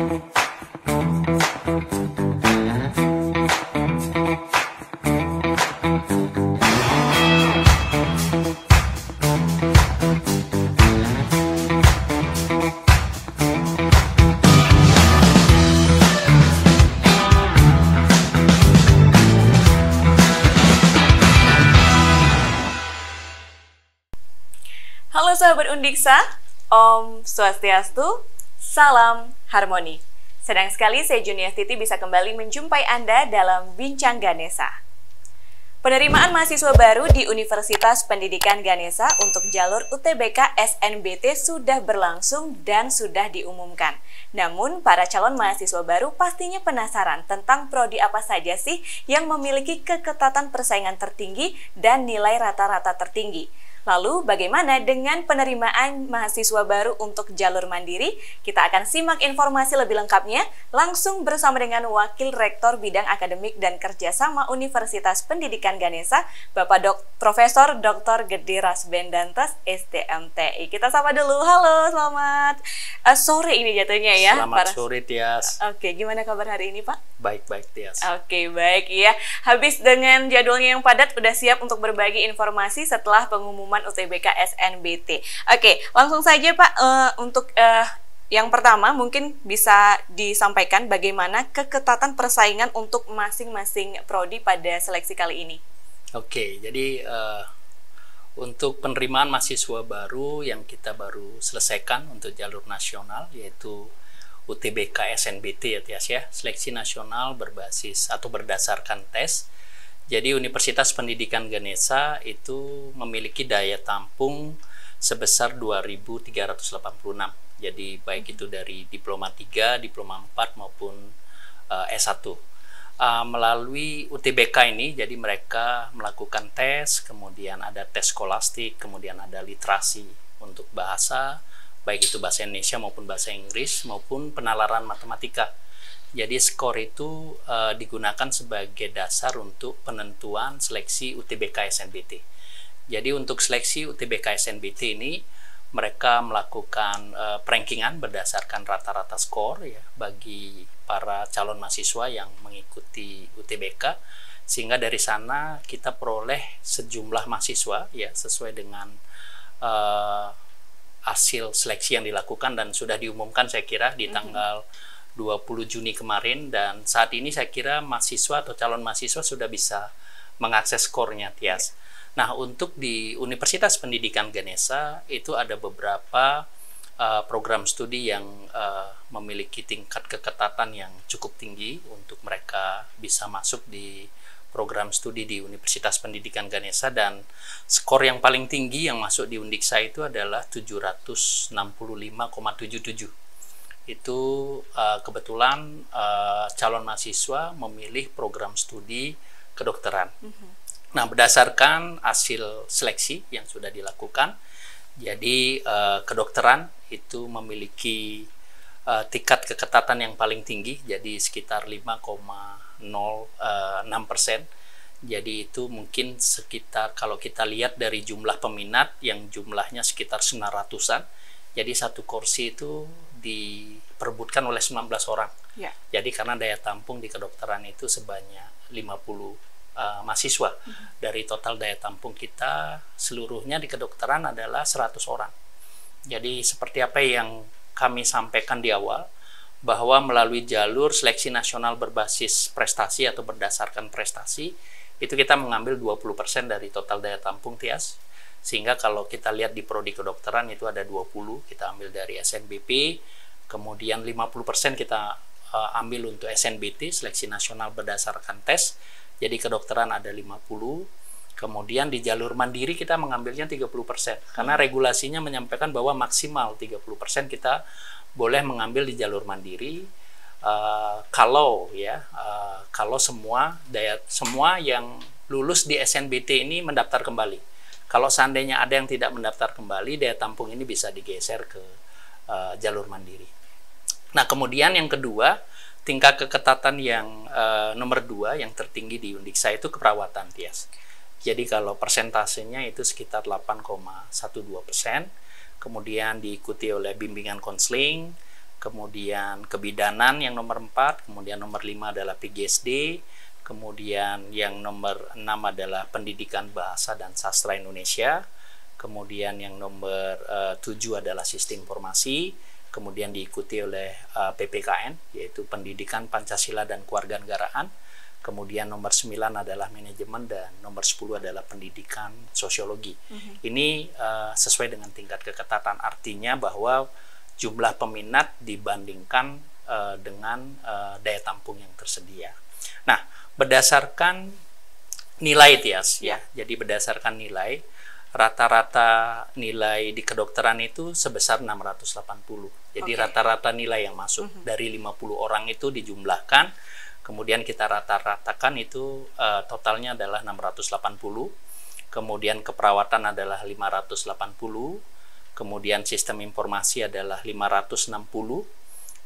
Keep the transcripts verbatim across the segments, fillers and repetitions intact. Halo sahabat Undiksa, Om Swastiastu, Salam Harmoni. Senang sekali saya Juniar Titi bisa kembali menjumpai Anda dalam Bincang Ganesha. Penerimaan mahasiswa baru di Universitas Pendidikan Ganesha untuk jalur U T B K S N B T sudah berlangsung dan sudah diumumkan. Namun, para calon mahasiswa baru pastinya penasaran tentang prodi apa saja sih yang memiliki keketatan persaingan tertinggi dan nilai rata-rata tertinggi. Lalu, bagaimana dengan penerimaan mahasiswa baru untuk jalur mandiri? Kita akan simak informasi lebih lengkapnya langsung bersama dengan Wakil Rektor Bidang Akademik dan Kerjasama Universitas Pendidikan Ganesha, Bapak Dok Profesor Doktor Gede Rasbendantas, S T M T I. Kita sapa dulu. Halo, selamat uh, sore ini jatuhnya ya. Selamat para... sore, Tias. Oke, gimana kabar hari ini, Pak? Baik-baik, Tias. Oke, baik ya. Habis dengan jadwalnya yang padat, udah siap untuk berbagi informasi setelah pengumuman U T B K S N B T. Oke, langsung saja Pak, uh, untuk uh, yang pertama mungkin bisa disampaikan bagaimana keketatan persaingan untuk masing-masing prodi pada seleksi kali ini. Oke, jadi uh, untuk penerimaan mahasiswa baru yang kita baru selesaikan untuk jalur nasional yaitu U T B K S N B T ya Tias ya, seleksi nasional berbasis atau berdasarkan tes. Jadi Universitas Pendidikan Ganesha itu memiliki daya tampung sebesar dua ribu tiga ratus delapan puluh enam. Jadi baik itu dari diploma tiga, diploma empat maupun uh, S satu. Uh, melalui U T B K ini jadi mereka melakukan tes, kemudian ada tes skolastik, kemudian ada literasi untuk bahasa, baik itu bahasa Indonesia maupun bahasa Inggris maupun penalaran matematika. Jadi skor itu uh, digunakan sebagai dasar untuk penentuan seleksi U T B K S N B T. Jadi untuk seleksi U T B K S N B T ini mereka melakukan uh, perankingan berdasarkan rata-rata skor ya bagi para calon mahasiswa yang mengikuti U T B K, sehingga dari sana kita peroleh sejumlah mahasiswa ya sesuai dengan uh, hasil seleksi yang dilakukan dan sudah diumumkan saya kira di mm-hmm. tanggal dua puluh Juni kemarin, dan saat ini saya kira mahasiswa atau calon mahasiswa sudah bisa mengakses skornya, Tias. Nah, untuk di Universitas Pendidikan Ganesha itu ada beberapa uh, program studi yang uh, memiliki tingkat keketatan yang cukup tinggi untuk mereka bisa masuk di program studi di Universitas Pendidikan Ganesha, dan skor yang paling tinggi yang masuk di Undiksa itu adalah tujuh ratus enam puluh lima koma tujuh puluh tujuh. Itu uh, kebetulan uh, calon mahasiswa memilih program studi kedokteran. Mm-hmm. Nah, berdasarkan hasil seleksi yang sudah dilakukan, jadi uh, kedokteran itu memiliki uh, tingkat keketatan yang paling tinggi, jadi sekitar lima koma nol enam persen. Jadi itu mungkin sekitar, kalau kita lihat dari jumlah peminat yang jumlahnya sekitar sembilan ratusan, jadi satu kursi itu diperebutkan oleh sembilan belas orang. Ya. Jadi karena daya tampung di kedokteran itu sebanyak lima puluh uh, mahasiswa. Mm-hmm. Dari total daya tampung kita seluruhnya di kedokteran adalah seratus orang. Jadi seperti apa yang kami sampaikan di awal, bahwa melalui jalur seleksi nasional berbasis prestasi atau berdasarkan prestasi, itu kita mengambil dua puluh persen dari total daya tampung, Tias. Sehingga kalau kita lihat di prodi kedokteran itu ada dua puluh, kita ambil dari S N B P, kemudian lima puluh persen kita uh, ambil untuk S N B T, seleksi nasional berdasarkan tes, jadi kedokteran ada lima puluh, kemudian di jalur mandiri kita mengambilnya tiga puluh persen, karena regulasinya menyampaikan bahwa maksimal tiga puluh persen kita boleh mengambil di jalur mandiri, uh, kalau ya uh, kalau semua daya semua yang lulus di S N B T ini mendaftar kembali. Kalau seandainya ada yang tidak mendaftar kembali, daya tampung ini bisa digeser ke uh, jalur mandiri. Nah, kemudian yang kedua, tingkat keketatan yang uh, nomor dua yang tertinggi di Undiksa itu keperawatan, Tias. Jadi kalau persentasenya itu sekitar delapan koma satu dua persen, kemudian diikuti oleh bimbingan konseling, kemudian kebidanan yang nomor empat, kemudian nomor lima adalah P G S D, kemudian yang nomor enam adalah Pendidikan Bahasa dan Sastra Indonesia, kemudian yang nomor uh, tujuh adalah Sistem Informasi, kemudian diikuti oleh uh, P P K N, yaitu Pendidikan Pancasila dan Kewarganegaraan, kemudian nomor sembilan adalah Manajemen, dan nomor sepuluh adalah Pendidikan Sosiologi. Mm-hmm. Ini uh, sesuai dengan tingkat keketatan, artinya bahwa jumlah peminat dibandingkan uh, dengan uh, daya tampung yang tersedia. Nah, berdasarkan nilai Tias, ya, jadi berdasarkan nilai, rata-rata nilai di kedokteran itu sebesar enam ratus delapan puluh. Jadi rata-rata okay. nilai yang masuk mm-hmm. dari lima puluh orang itu dijumlahkan, kemudian kita rata-ratakan itu uh, totalnya adalah enam ratus delapan puluh, kemudian keperawatan adalah lima ratus delapan puluh, kemudian sistem informasi adalah lima ratus enam puluh,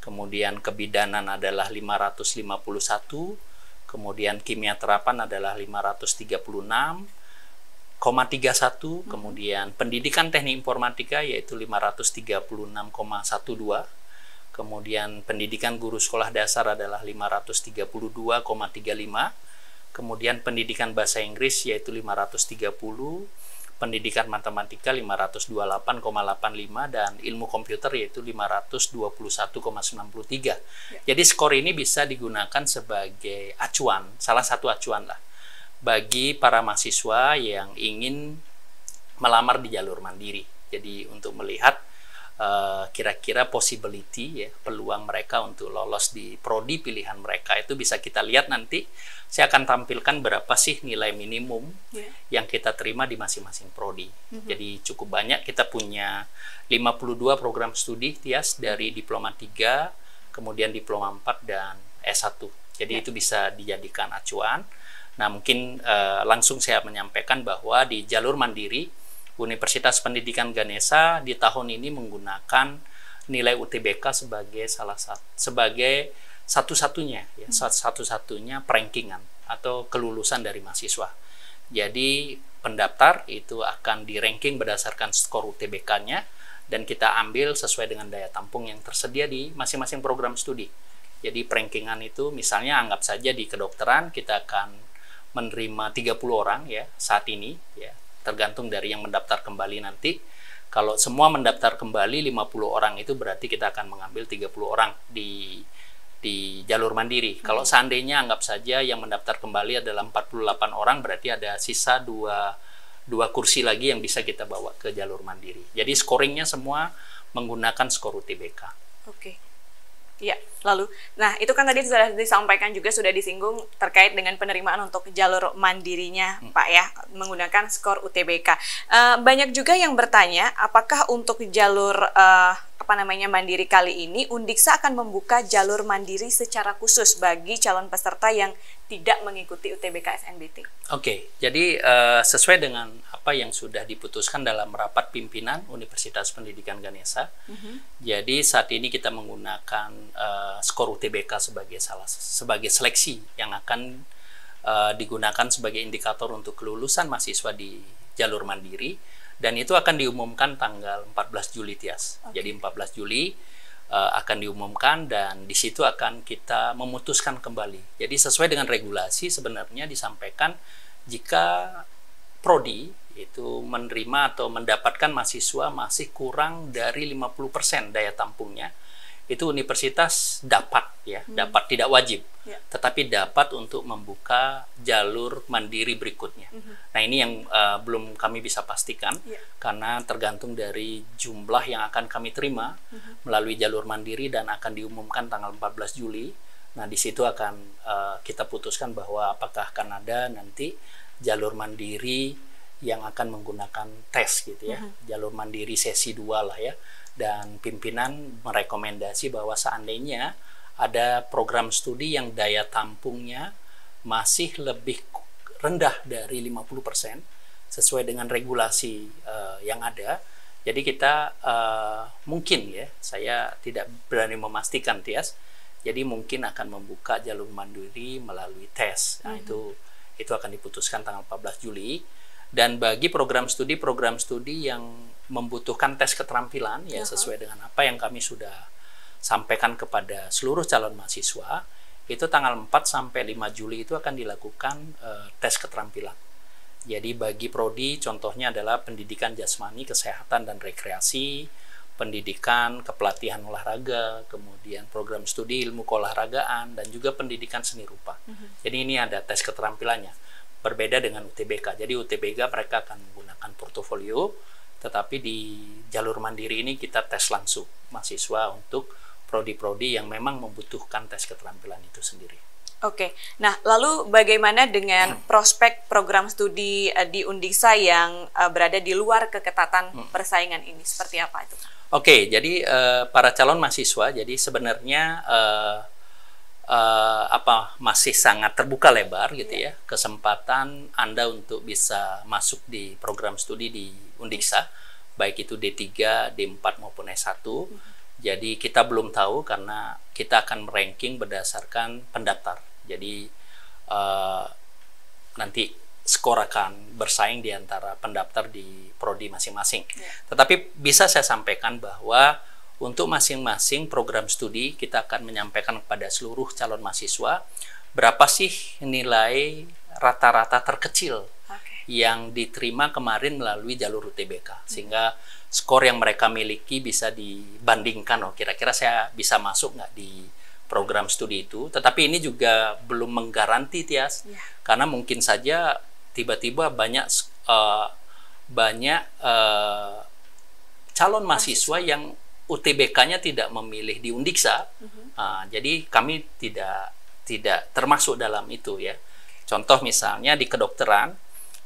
kemudian kebidanan adalah lima ratus lima puluh satu, kemudian kimia terapan adalah lima ratus tiga puluh enam koma tiga satu, kemudian pendidikan teknik informatika yaitu lima ratus tiga puluh enam koma satu dua, kemudian pendidikan guru sekolah dasar adalah lima ratus tiga puluh dua koma tiga lima, kemudian pendidikan bahasa Inggris yaitu lima ratus tiga puluh, pendidikan matematika lima ratus dua puluh delapan koma delapan lima, dan ilmu komputer yaitu lima ratus dua puluh satu koma sembilan tiga. Ya. Jadi skor ini bisa digunakan sebagai acuan, salah satu acuan lah bagi para mahasiswa yang ingin melamar di jalur mandiri. Jadi untuk melihat kira-kira uh, possibility, ya, peluang mereka untuk lolos di prodi pilihan mereka itu bisa kita lihat nanti. Saya akan tampilkan berapa sih nilai minimum yeah. yang kita terima di masing-masing prodi. Mm-hmm. Jadi cukup banyak, kita punya lima puluh dua program studi Tias, dari diploma tiga, kemudian diploma empat, dan S satu. Jadi yeah. itu bisa dijadikan acuan. Nah, mungkin uh, langsung saya menyampaikan bahwa di jalur mandiri Universitas Pendidikan Ganesha di tahun ini menggunakan nilai U T B K sebagai salah satu sebagai satu-satunya ya, satu-satunya perankingan atau kelulusan dari mahasiswa. Jadi pendaftar itu akan diranking berdasarkan skor U T B K-nya, dan kita ambil sesuai dengan daya tampung yang tersedia di masing-masing program studi. Jadi perankingan itu misalnya anggap saja di kedokteran kita akan menerima tiga puluh orang ya saat ini ya. Tergantung dari yang mendaftar kembali nanti. Kalau semua mendaftar kembali lima puluh orang itu berarti kita akan mengambil tiga puluh orang di di jalur mandiri. Hmm. Kalau seandainya anggap saja yang mendaftar kembali adalah empat puluh delapan orang, berarti ada sisa dua dua kursi lagi yang bisa kita bawa ke jalur mandiri. Jadi scoringnya semua menggunakan skor U T B K. Oke. Okay. Ya, lalu, nah itu kan tadi sudah disampaikan juga, sudah disinggung terkait dengan penerimaan untuk jalur mandirinya, hmm. Pak ya, menggunakan skor U T B K. Uh, banyak juga yang bertanya, apakah untuk jalur uh, apa namanya mandiri kali ini, Undiksa akan membuka jalur mandiri secara khusus bagi calon peserta yang tidak mengikuti U T B K S N B T? Oke, okay, jadi uh, sesuai dengan apa yang sudah diputuskan dalam rapat pimpinan Universitas Pendidikan Ganesha, mm-hmm. jadi saat ini kita menggunakan Uh, skor U T B K sebagai salah sebagai seleksi yang akan uh, digunakan sebagai indikator untuk kelulusan mahasiswa di jalur mandiri, dan itu akan diumumkan tanggal empat belas Juli Tias. Okay. Jadi empat belas Juli uh, akan diumumkan, dan di situ akan kita memutuskan kembali. Jadi sesuai dengan regulasi sebenarnya disampaikan, jika prodi itu menerima atau mendapatkan mahasiswa masih kurang dari lima puluh persen daya tampungnya, itu universitas dapat ya, hmm. dapat tidak wajib, ya. Tetapi dapat untuk membuka jalur mandiri berikutnya. Hmm. Nah ini yang uh, belum kami bisa pastikan, ya. Karena tergantung dari jumlah yang akan kami terima hmm. melalui jalur mandiri, dan akan diumumkan tanggal empat belas Juli. Nah di situ akan uh, kita putuskan bahwa apakah akan ada nanti jalur mandiri yang akan menggunakan tes gitu ya, hmm. jalur mandiri sesi dua lah ya. Dan pimpinan merekomendasi bahwa seandainya ada program studi yang daya tampungnya masih lebih rendah dari lima puluh persen sesuai dengan regulasi uh, yang ada. Jadi kita uh, mungkin ya, saya tidak berani memastikan Tias, jadi mungkin akan membuka jalur mandiri melalui tes. Nah, mm-hmm. itu itu akan diputuskan tanggal empat belas Juli. Dan bagi program studi program studi yang membutuhkan tes keterampilan ya, ya sesuai dengan apa yang kami sudah sampaikan kepada seluruh calon mahasiswa, itu tanggal empat sampai lima Juli itu akan dilakukan e, tes keterampilan. Jadi bagi prodi contohnya adalah pendidikan jasmani, kesehatan dan rekreasi, pendidikan kepelatihan olahraga, kemudian program studi ilmu keolahragaan, dan juga pendidikan seni rupa. Mm-hmm. Jadi ini ada tes keterampilannya, berbeda dengan U T B K. Jadi U T B K mereka akan menggunakan portofolio, tetapi di jalur mandiri ini kita tes langsung mahasiswa untuk prodi-prodi yang memang membutuhkan tes keterampilan itu sendiri. Oke, nah lalu bagaimana dengan hmm. prospek program studi uh, di Undiksha yang uh, berada di luar keketatan hmm. persaingan ini? Seperti apa itu? Oke, jadi uh, para calon mahasiswa, jadi sebenarnya uh, uh, apa masih sangat terbuka lebar gitu yeah. ya kesempatan Anda untuk bisa masuk di program studi di Undiksha, baik itu D tiga, D empat maupun S satu. Hmm. Jadi kita belum tahu karena kita akan meranking berdasarkan pendaftar. Jadi uh, nanti skor akan bersaing di antara pendaftar di prodi masing-masing. Ya. Tetapi bisa saya sampaikan bahwa untuk masing-masing program studi kita akan menyampaikan kepada seluruh calon mahasiswa berapa sih nilai rata-rata terkecil okay. yang diterima kemarin melalui jalur U T B K. Sehingga skor yang mereka miliki bisa dibandingkan, oh kira-kira saya bisa masuk nggak di program studi itu. Tetapi ini juga belum menggaranti, Tias, yeah. karena mungkin saja tiba-tiba banyak uh, banyak uh, calon mahasiswa yang U T B K-nya tidak memilih di Undiksha. Mm-hmm. uh, jadi kami tidak tidak termasuk dalam itu ya. Contoh misalnya di kedokteran,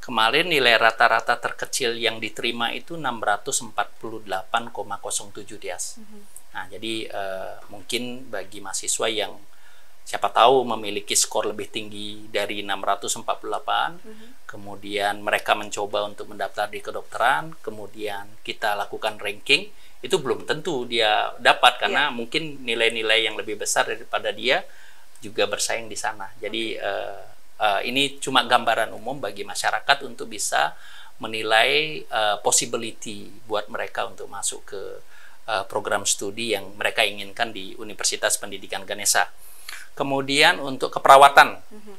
kemarin nilai rata-rata terkecil yang diterima itu enam ratus empat puluh delapan koma nol tujuh, Tias. Mm-hmm. Nah, jadi eh, mungkin bagi mahasiswa yang siapa tahu memiliki skor lebih tinggi dari enam ratus empat puluh delapan, mm-hmm. kemudian mereka mencoba untuk mendaftar di kedokteran, kemudian kita lakukan ranking, itu belum tentu dia dapat karena yeah. mungkin nilai-nilai yang lebih besar daripada dia juga bersaing di sana. Jadi eh, eh, ini cuma gambaran umum bagi masyarakat untuk bisa menilai eh, possibility buat mereka untuk masuk ke program studi yang mereka inginkan di Universitas Pendidikan Ganesha. Kemudian untuk keperawatan, mm-hmm.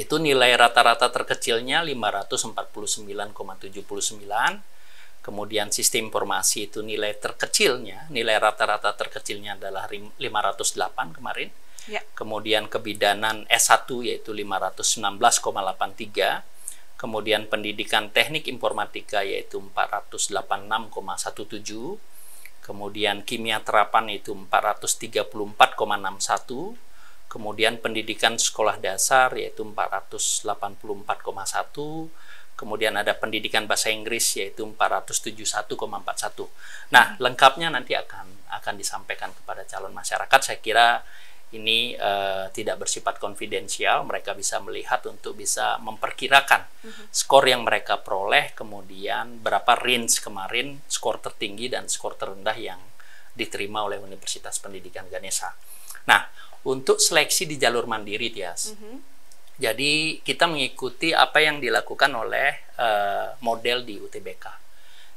itu nilai rata-rata terkecilnya lima ratus empat puluh sembilan koma tujuh sembilan. Kemudian sistem informasi itu nilai terkecilnya, nilai rata-rata terkecilnya adalah lima ratus delapan kemarin. Yeah. Kemudian kebidanan S satu yaitu lima ratus enam belas koma delapan tiga. Kemudian pendidikan teknik informatika yaitu empat ratus delapan puluh enam koma satu tujuh. Kemudian kimia terapan itu empat ratus tiga puluh empat koma enam satu, kemudian pendidikan sekolah dasar yaitu empat ratus delapan puluh empat koma satu, kemudian ada pendidikan bahasa Inggris yaitu empat ratus tujuh puluh satu koma empat satu. Nah, lengkapnya nanti akan akan disampaikan kepada calon masyarakat. Saya kira ini uh, tidak bersifat konfidensial, mereka bisa melihat untuk bisa memperkirakan mm-hmm. skor yang mereka peroleh, kemudian berapa range kemarin skor tertinggi dan skor terendah yang diterima oleh Universitas Pendidikan Ganesha. Nah, untuk seleksi di jalur mandiri, Tias, mm-hmm. jadi kita mengikuti apa yang dilakukan oleh uh, model di U T B K.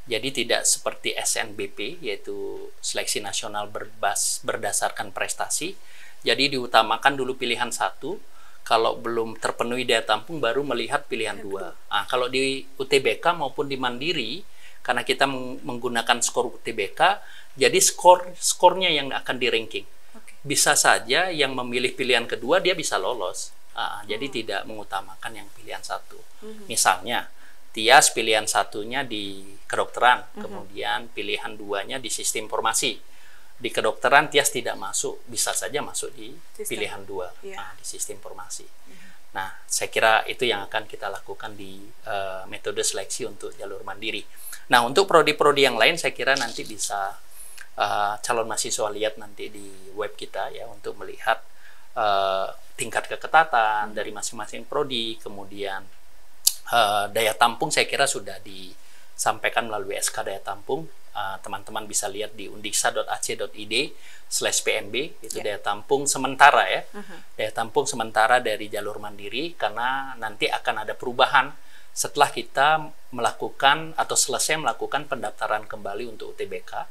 Jadi tidak seperti S N B P, yaitu seleksi nasional berbas, berdasarkan prestasi. Jadi diutamakan dulu pilihan satu, kalau belum terpenuhi daya tampung baru melihat pilihan dua. Nah, kalau di U T B K maupun di Mandiri, karena kita menggunakan skor U T B K, jadi skor skornya yang akan di ranking. Okay. Bisa saja yang memilih pilihan kedua dia bisa lolos. Nah, hmm. Jadi tidak mengutamakan yang pilihan satu. Hmm. Misalnya, Tias pilihan satunya di kedokteran, hmm. kemudian pilihan duanya di sistem informasi. Di kedokteran Tias tidak masuk, bisa saja masuk di sistem. Pilihan dua, yeah. nah, di sistem formasi. Yeah. Nah, saya kira itu yang akan kita lakukan di uh, metode seleksi untuk jalur mandiri. Nah, untuk prodi-prodi yang lain saya kira nanti bisa uh, calon mahasiswa lihat nanti di web kita ya untuk melihat uh, tingkat keketatan mm-hmm. dari masing-masing prodi, kemudian uh, daya tampung saya kira sudah disampaikan melalui S K daya tampung. Teman-teman uh, bisa lihat di undiksha dot ac dot id slash p m b itu yeah. daya tampung sementara ya uh-huh. daya tampung sementara dari jalur mandiri, karena nanti akan ada perubahan setelah kita melakukan atau selesai melakukan pendaftaran kembali untuk U T B K.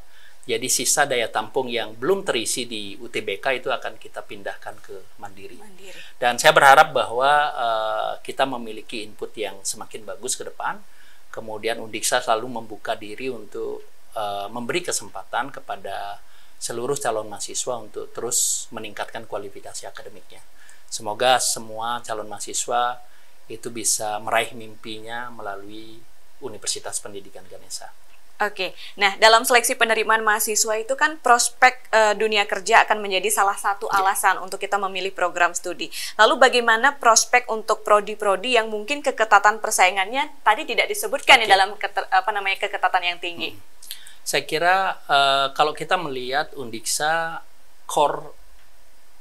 Jadi sisa daya tampung yang belum terisi di U T B K itu akan kita pindahkan ke Mandiri. Mandiri. Dan saya berharap bahwa uh, kita memiliki input yang semakin bagus ke depan. Kemudian Undiksha selalu membuka diri untuk uh, memberi kesempatan kepada seluruh calon mahasiswa untuk terus meningkatkan kualifikasi akademiknya. Semoga semua calon mahasiswa itu bisa meraih mimpinya melalui Universitas Pendidikan Ganesha. Oke, nah dalam seleksi penerimaan mahasiswa itu kan prospek e, dunia kerja akan menjadi salah satu alasan ya. Untuk kita memilih program studi. Lalu bagaimana prospek untuk prodi-prodi yang mungkin keketatan persaingannya tadi tidak disebutkan ya dalam keter, apa namanya keketatan yang tinggi? Hmm. Saya kira e, kalau kita melihat Undiksha core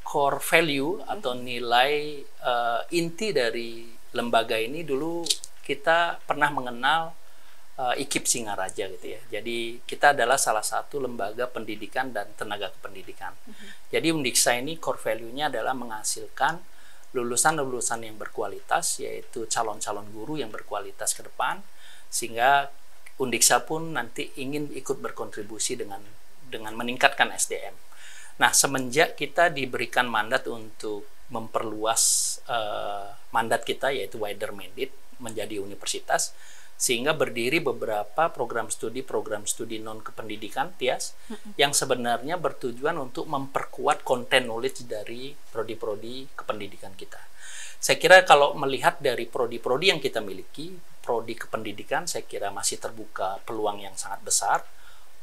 core value hmm. atau nilai e, inti dari lembaga ini dulu kita pernah mengenal Uh, I K I P Singaraja gitu ya. Jadi kita adalah salah satu lembaga pendidikan dan tenaga kependidikan. Uh-huh. Jadi Undiksha ini core value-nya adalah menghasilkan lulusan-lulusan yang berkualitas, yaitu calon-calon guru yang berkualitas ke depan, sehingga Undiksha pun nanti ingin ikut berkontribusi dengan dengan meningkatkan S D M. Nah, semenjak kita diberikan mandat untuk memperluas uh, mandat kita, yaitu wider mandate menjadi universitas, sehingga berdiri beberapa program studi program studi non kependidikan T I A S mm-hmm. yang sebenarnya bertujuan untuk memperkuat konten knowledge dari prodi-prodi kependidikan kita. Saya kira kalau melihat dari prodi-prodi yang kita miliki, prodi kependidikan saya kira masih terbuka peluang yang sangat besar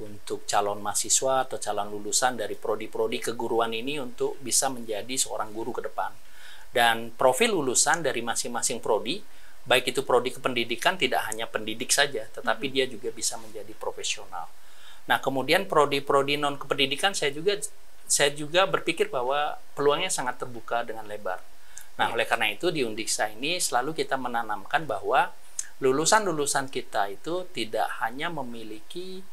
untuk calon mahasiswa atau calon lulusan dari prodi-prodi keguruan ini untuk bisa menjadi seorang guru ke depan. Dan profil lulusan dari masing-masing prodi, baik itu prodi kependidikan tidak hanya pendidik saja, tetapi dia juga bisa menjadi profesional. Nah, kemudian prodi-prodi non kependidikan saya juga saya juga berpikir bahwa peluangnya sangat terbuka dengan lebar. Nah, oleh karena itu di Undiksha ini selalu kita menanamkan bahwa lulusan-lulusan kita itu tidak hanya memiliki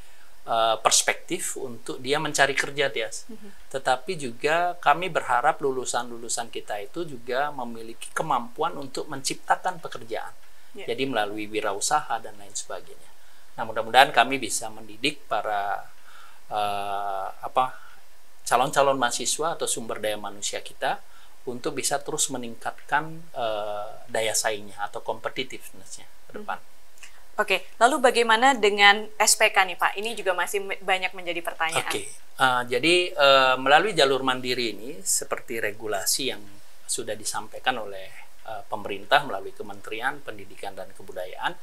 uh, perspektif untuk dia mencari kerja, Tias, tetapi juga kami berharap lulusan-lulusan kita itu juga memiliki kemampuan untuk menciptakan pekerjaan, yeah. jadi melalui wirausaha dan lain sebagainya. Nah, mudah-mudahan kami bisa mendidik para uh, apa calon-calon mahasiswa atau sumber daya manusia kita untuk bisa terus meningkatkan uh, daya saingnya atau competitiveness-nya ke depan. Mm. Oke, lalu bagaimana dengan S P K nih Pak? Ini juga masih banyak menjadi pertanyaan. Oke, uh, jadi uh, melalui jalur mandiri ini seperti regulasi yang sudah disampaikan oleh uh, pemerintah melalui Kementerian Pendidikan dan Kebudayaan.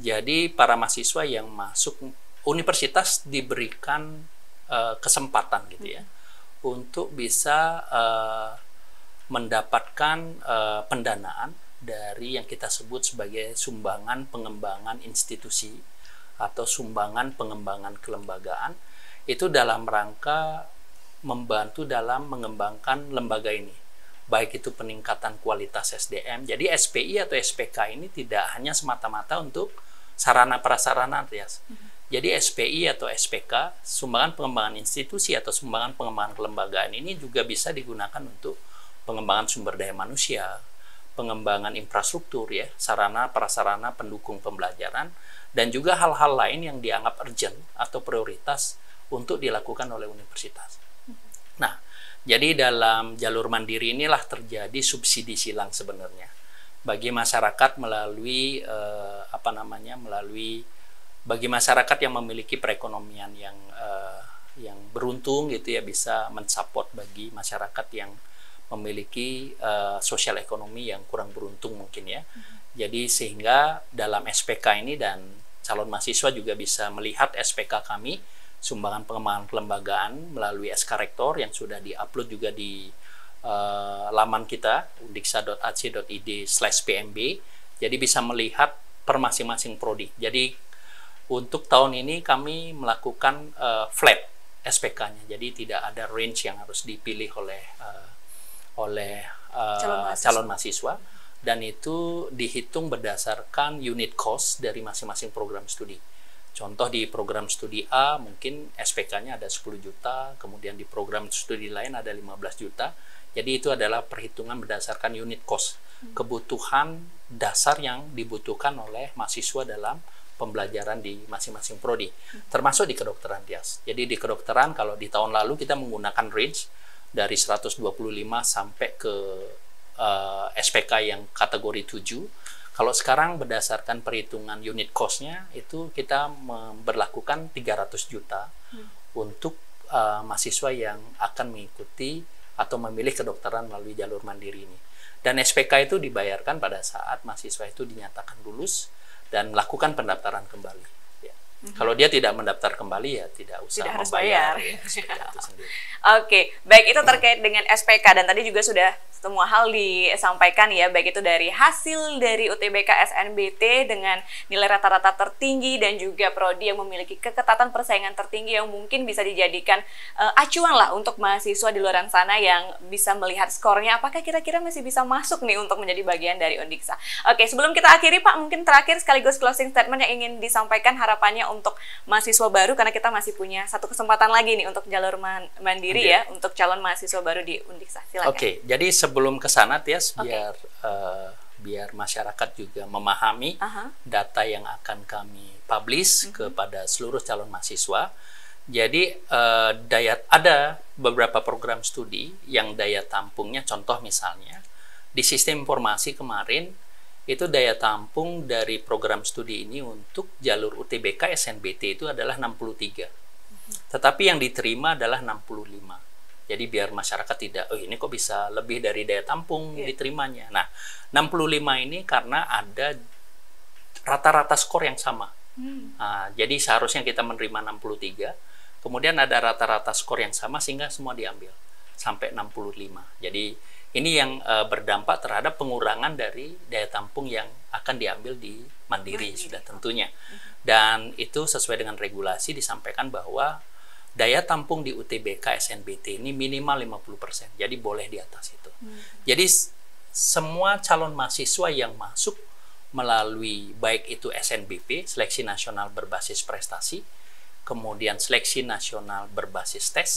Jadi para mahasiswa yang masuk universitas diberikan uh, kesempatan gitu ya hmm. untuk bisa uh, mendapatkan uh, pendanaan dari yang kita sebut sebagai sumbangan pengembangan institusi atau sumbangan pengembangan kelembagaan, itu dalam rangka membantu dalam mengembangkan lembaga ini, baik itu peningkatan kualitas S D M. Jadi S P I atau S P K ini tidak hanya semata-mata untuk sarana prasarana, ya. Jadi S P I atau S P K, sumbangan pengembangan institusi atau sumbangan pengembangan kelembagaan ini juga bisa digunakan untuk pengembangan sumber daya manusia, pengembangan infrastruktur ya, sarana prasarana pendukung pembelajaran, dan juga hal-hal lain yang dianggap urgent atau prioritas untuk dilakukan oleh universitas. Nah, jadi dalam jalur mandiri inilah terjadi subsidi silang sebenarnya bagi masyarakat melalui eh, apa namanya melalui bagi masyarakat yang memiliki perekonomian yang eh, yang beruntung gitu ya, bisa mensupport bagi masyarakat yang memiliki uh, sosial ekonomi yang kurang beruntung mungkin ya. Mm-hmm. Jadi sehingga dalam S P K ini dan calon mahasiswa juga bisa melihat S P K kami, sumbangan pengembangan kelembagaan melalui S K Rektor yang sudah diupload juga di uh, laman kita undiksha dot a c dot i d slash p m b. Jadi bisa melihat per masing-masing prodi. Jadi untuk tahun ini kami melakukan uh, flat S P K-nya. Jadi tidak ada range yang harus dipilih oleh uh, oleh uh, calon, mahasiswa. calon mahasiswa dan itu dihitung berdasarkan unit cost dari masing-masing program studi. Contoh di program studi A mungkin S P K-nya ada sepuluh juta, kemudian di program studi lain ada lima belas juta. Jadi itu adalah perhitungan berdasarkan unit cost, kebutuhan dasar yang dibutuhkan oleh mahasiswa dalam pembelajaran di masing-masing prodi, termasuk di kedokteran Dias. Jadi di kedokteran kalau di tahun lalu kita menggunakan range dari seratus dua puluh lima sampai ke uh, S P K yang kategori tujuh. Kalau sekarang berdasarkan perhitungan unit cost-nya itu kita memberlakukan tiga ratus juta hmm. untuk uh, mahasiswa yang akan mengikuti atau memilih kedokteran melalui jalur mandiri ini. Dan S P K itu dibayarkan pada saat mahasiswa itu dinyatakan lulus dan melakukan pendaftaran kembali. Ya. Mm-hmm. Kalau dia tidak mendaftar kembali, ya tidak usah tidak membayar. Harus bayar. Ya, Oke, okay. Baik, itu terkait dengan S P K, dan tadi juga sudah semua hal disampaikan ya, baik itu dari hasil dari U T B K S N B T dengan nilai rata-rata tertinggi dan juga prodi yang memiliki keketatan persaingan tertinggi yang mungkin bisa dijadikan uh, acuan lah untuk mahasiswa di luar sana yang bisa melihat skornya apakah kira-kira masih bisa masuk nih untuk menjadi bagian dari Undiksa. Oke, sebelum kita akhiri Pak, mungkin terakhir sekaligus closing statement yang ingin disampaikan harapannya untuk mahasiswa baru, karena kita masih punya satu kesempatan lagi nih untuk jalur man mandiri okay. ya untuk calon mahasiswa baru di Undiksa. Silakan. Oke, okay, jadi sebelum ke sana Tias, okay. biar uh, biar masyarakat juga memahami uh-huh. data yang akan kami publish uh-huh. kepada seluruh calon mahasiswa. Jadi uh, daya ada beberapa program studi yang daya tampungnya, contoh misalnya di sistem informasi kemarin itu daya tampung dari program studi ini untuk jalur U T B K S N B T itu adalah enam puluh tiga. Tetapi yang diterima adalah enam puluh lima. Jadi biar masyarakat tidak, oh ini kok bisa lebih dari daya tampung yeah. diterimanya. Nah, enam puluh lima ini karena ada rata-rata skor yang sama. Hmm. Nah, jadi seharusnya kita menerima enam puluh tiga, kemudian ada rata-rata skor yang sama sehingga semua diambil sampai enam puluh lima. Jadi ini yang uh, berdampak terhadap pengurangan dari daya tampung yang akan diambil di mandiri, mandiri. sudah tentunya. Dan itu sesuai dengan regulasi disampaikan bahwa daya tampung di U T B K S N B T ini minimal lima puluh persen. Jadi boleh di atas itu. Hmm. Jadi semua calon mahasiswa yang masuk melalui baik itu S N B P, seleksi nasional berbasis prestasi, kemudian seleksi nasional berbasis tes,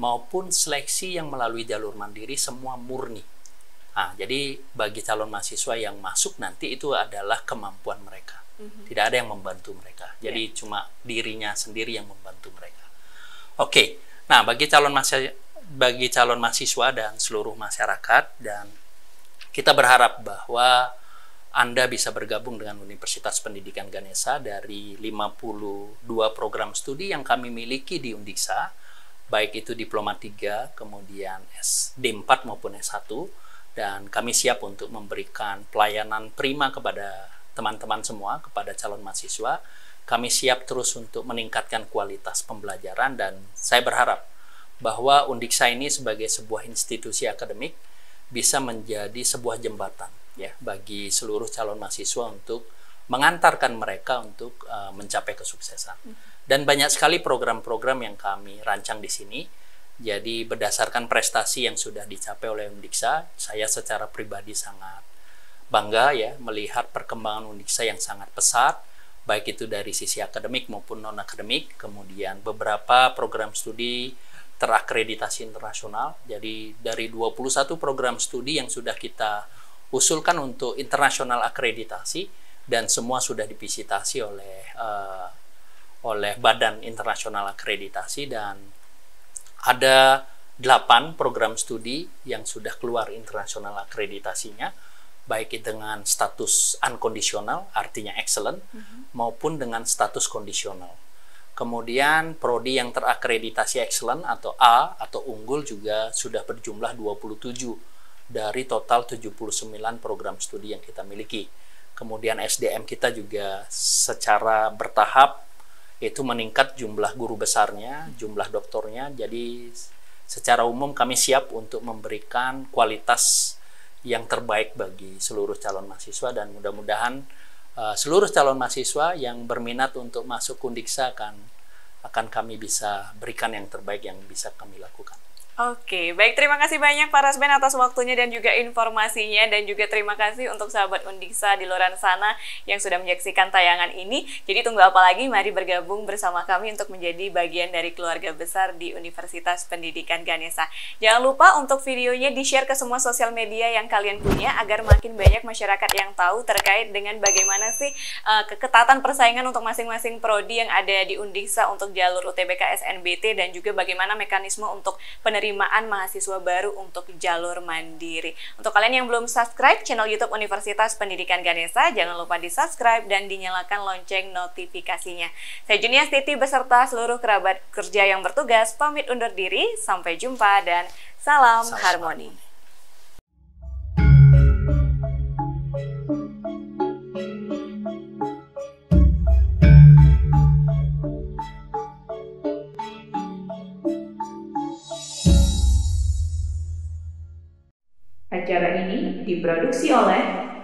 maupun seleksi yang melalui jalur mandiri semua murni. Nah, jadi bagi calon mahasiswa yang masuk nanti itu adalah kemampuan mereka. Mm-hmm. Tidak ada yang membantu mereka. Jadi yeah. cuma dirinya sendiri yang membantu mereka. Oke. Okay. Nah, bagi calon mahasiswa, bagi calon mahasiswa dan seluruh masyarakat, dan kita berharap bahwa Anda bisa bergabung dengan Universitas Pendidikan Ganesha dari lima puluh dua program studi yang kami miliki di Undiksa, baik itu diploma tiga, kemudian S D empat maupun S satu, dan kami siap untuk memberikan pelayanan prima kepada teman-teman semua, kepada calon mahasiswa. Kami siap terus untuk meningkatkan kualitas pembelajaran, dan saya berharap bahwa Undiksa ini sebagai sebuah institusi akademik bisa menjadi sebuah jembatan ya bagi seluruh calon mahasiswa untuk mengantarkan mereka untuk uh, mencapai kesuksesan. Dan banyak sekali program-program yang kami rancang di sini. Jadi berdasarkan prestasi yang sudah dicapai oleh Undiksa, saya secara pribadi sangat bangga ya melihat perkembangan Undiksa yang sangat pesat, baik itu dari sisi akademik maupun non-akademik. Kemudian beberapa program studi terakreditasi internasional. Jadi dari dua puluh satu program studi yang sudah kita usulkan untuk internasional akreditasi, dan semua sudah divisitasi oleh uh, oleh Badan Internasional Akreditasi, dan ada delapan program studi yang sudah keluar internasional akreditasinya, baik dengan status unconditional artinya excellent mm-hmm. maupun dengan status kondisional. Kemudian prodi yang terakreditasi excellent atau A atau unggul juga sudah berjumlah dua puluh tujuh dari total tujuh puluh sembilan program studi yang kita miliki. Kemudian S D M kita juga secara bertahap itu meningkat jumlah guru besarnya, jumlah doktornya. Jadi secara umum kami siap untuk memberikan kualitas yang terbaik bagi seluruh calon mahasiswa, dan mudah-mudahan uh, seluruh calon mahasiswa yang berminat untuk masuk Undiksa akan akan kami bisa berikan yang terbaik yang bisa kami lakukan. Oke, baik, terima kasih banyak Pak Rasben atas waktunya dan juga informasinya, dan juga terima kasih untuk sahabat Undiksha di luar sana yang sudah menyaksikan tayangan ini. Jadi tunggu apa lagi, mari bergabung bersama kami untuk menjadi bagian dari keluarga besar di Universitas Pendidikan Ganesha. Jangan lupa untuk videonya di-share ke semua sosial media yang kalian punya agar makin banyak masyarakat yang tahu terkait dengan bagaimana sih uh, keketatan persaingan untuk masing-masing prodi yang ada di Undiksha untuk jalur U T B K S N B T, dan juga bagaimana mekanisme untuk penerimaan penerimaan mahasiswa baru untuk jalur mandiri. Untuk kalian yang belum subscribe channel YouTube Universitas Pendidikan Ganesha, jangan lupa di-subscribe dan dinyalakan lonceng notifikasinya. Saya Juniar Titi beserta seluruh kerabat kerja yang bertugas pamit undur diri. Sampai jumpa dan salam, salam harmoni. Salam. Acara ini diproduksi oleh